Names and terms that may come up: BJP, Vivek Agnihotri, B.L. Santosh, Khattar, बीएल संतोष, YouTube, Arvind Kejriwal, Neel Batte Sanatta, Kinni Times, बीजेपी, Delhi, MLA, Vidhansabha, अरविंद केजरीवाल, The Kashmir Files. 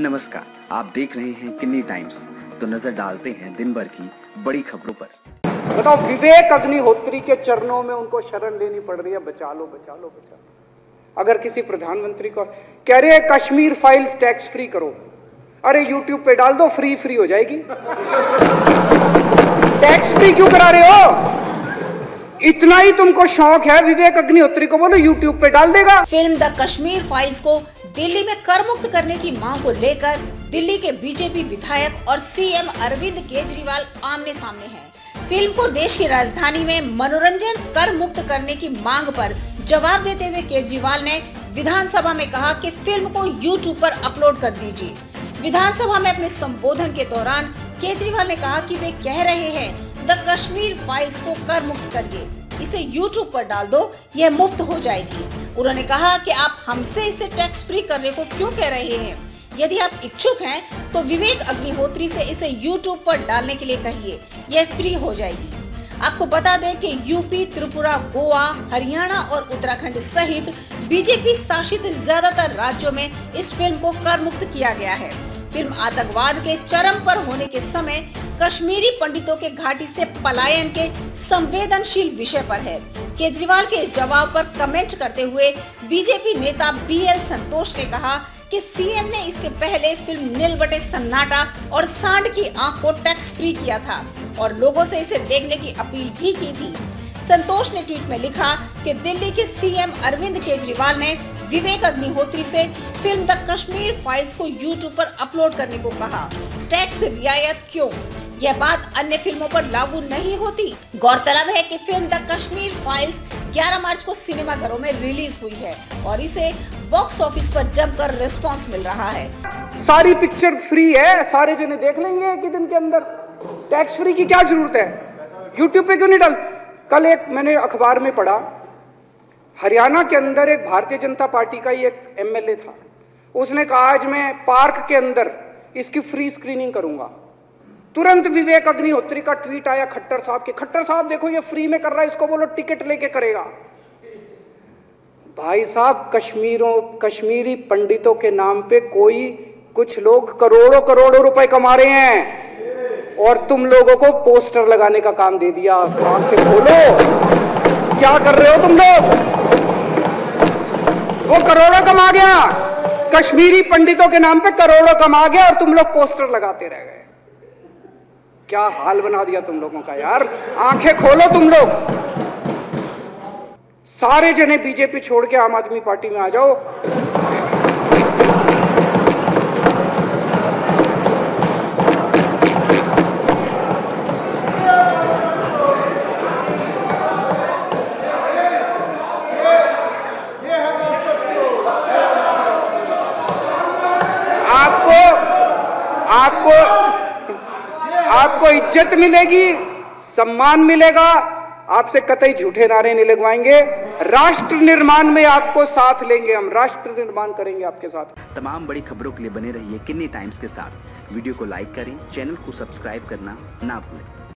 नमस्कार, आप देख रहे हैं किन्नी टाइम्स। तो नजर डालते हैं दिन भर की बड़ी खबरों पर। बताओ, विवेक अग्निहोत्री के चरणों में उनको शरण लेनी पड़ रही है, बचा लो बचा लो बचा लो। अगर किसी प्रधानमंत्री को कह रहे कश्मीर फाइल्स टैक्स फ्री करो, अरे YouTube पे डाल दो, फ्री फ्री हो जाएगी। टैक्स फ्री क्यों करा रहे हो? इतना ही तुमको शौक है? विवेक अग्निहोत्री को बोलो YouTube पे डाल देगा। फिल्म द कश्मीर फाइल्स को दिल्ली में कर मुक्त करने की मांग को लेकर दिल्ली के बीजेपी विधायक और सीएम अरविंद केजरीवाल आमने सामने हैं। फिल्म को देश की राजधानी में मनोरंजन कर मुक्त करने की मांग पर जवाब देते हुए केजरीवाल ने विधानसभा में कहा कि फिल्म को YouTube पर अपलोड कर दीजिए। विधानसभा में अपने संबोधन के दौरान केजरीवाल ने कहा कि वे कह रहे हैं द कश्मीर फाइल्स को कर मुक्त करिए, इसे YouTube पर डाल दो, यह मुफ्त हो जाएगी। उन्होंने कहा कि आप हमसे इसे टैक्स फ्री करने को क्यों कह रहे हैं? यदि आप इच्छुक हैं तो विवेक अग्निहोत्री से इसे YouTube पर डालने के लिए कहिए, यह फ्री हो जाएगी। आपको बता दें कि यूपी, त्रिपुरा, गोवा, हरियाणा और उत्तराखंड सहित बीजेपी शासित ज्यादातर राज्यों में इस फिल्म को कर मुक्त किया गया है। फिल्म आतंकवाद के चरम पर होने के समय कश्मीरी पंडितों के घाटी से पलायन के संवेदनशील विषय पर है। केजरीवाल के इस जवाब पर कमेंट करते हुए बीजेपी नेता बीएल संतोष ने कहा कि सीएम ने इससे पहले फिल्म नील बटे सन्नाटा और सांड की आंख को टैक्स फ्री किया था और लोगों से इसे देखने की अपील भी की थी। संतोष ने ट्वीट में लिखा कि दिल्ली के सीएम अरविंद केजरीवाल ने विवेक अग्निहोत्री से फिल्म द कश्मीर फाइल्स को YouTube पर अपलोड करने को कहा। टैक्स रियायत क्यों? यह बात अन्य फिल्मों पर लागू नहीं होती। गौरतलब है कि फिल्म द कश्मीर फाइल्स 11 मार्च को सिनेमाघरों में रिलीज हुई है और इसे बॉक्स ऑफिस पर जमकर रिस्पांस मिल रहा है। सारी पिक्चर फ्री है, सारे जने देख लेंगे एक ही दिन के अंदर, टैक्स फ्री की क्या जरूरत है? YouTube पे क्यों नहीं डाल? कल एक मैंने अखबार में पढ़ा, हरियाणा के अंदर एक भारतीय जनता पार्टी का ही एक MLA था, उसने कहा आज मैं पार्क के अंदर इसकी फ्री स्क्रीनिंग करूंगा। तुरंत विवेक अग्निहोत्री का ट्वीट आया खट्टर साहब के, खट्टर साहब देखो ये फ्री में कर रहा है, इसको बोलो टिकट लेके करेगा। भाई साहब, कश्मीरी पंडितों के नाम पे कोई कुछ लोग करोड़ों करोड़ों रुपए कमा रहे हैं और तुम लोगों को पोस्टर लगाने का काम दे दिया। आंखें खोलो, क्या कर रहे हो तुम लोग? वो करोड़ों कमा गया, कश्मीरी पंडितों के नाम पे करोड़ों कमा गया और तुम लोग पोस्टर लगाते रह गए। क्या हाल बना दिया तुम लोगों का यार, आंखें खोलो तुम लोग। सारे जने बीजेपी छोड़ के आम आदमी पार्टी में आ जाओ। आपको इज्जत मिलेगी, सम्मान मिलेगा, आपसे कतई झूठे नारे नहीं लगवाएंगे। राष्ट्र निर्माण में आपको साथ लेंगे, हम राष्ट्र निर्माण करेंगे आपके साथ। तमाम बड़ी खबरों के लिए बने रहिए किन्नी टाइम्स के साथ। वीडियो को लाइक करें, चैनल को सब्सक्राइब करना ना भूलें।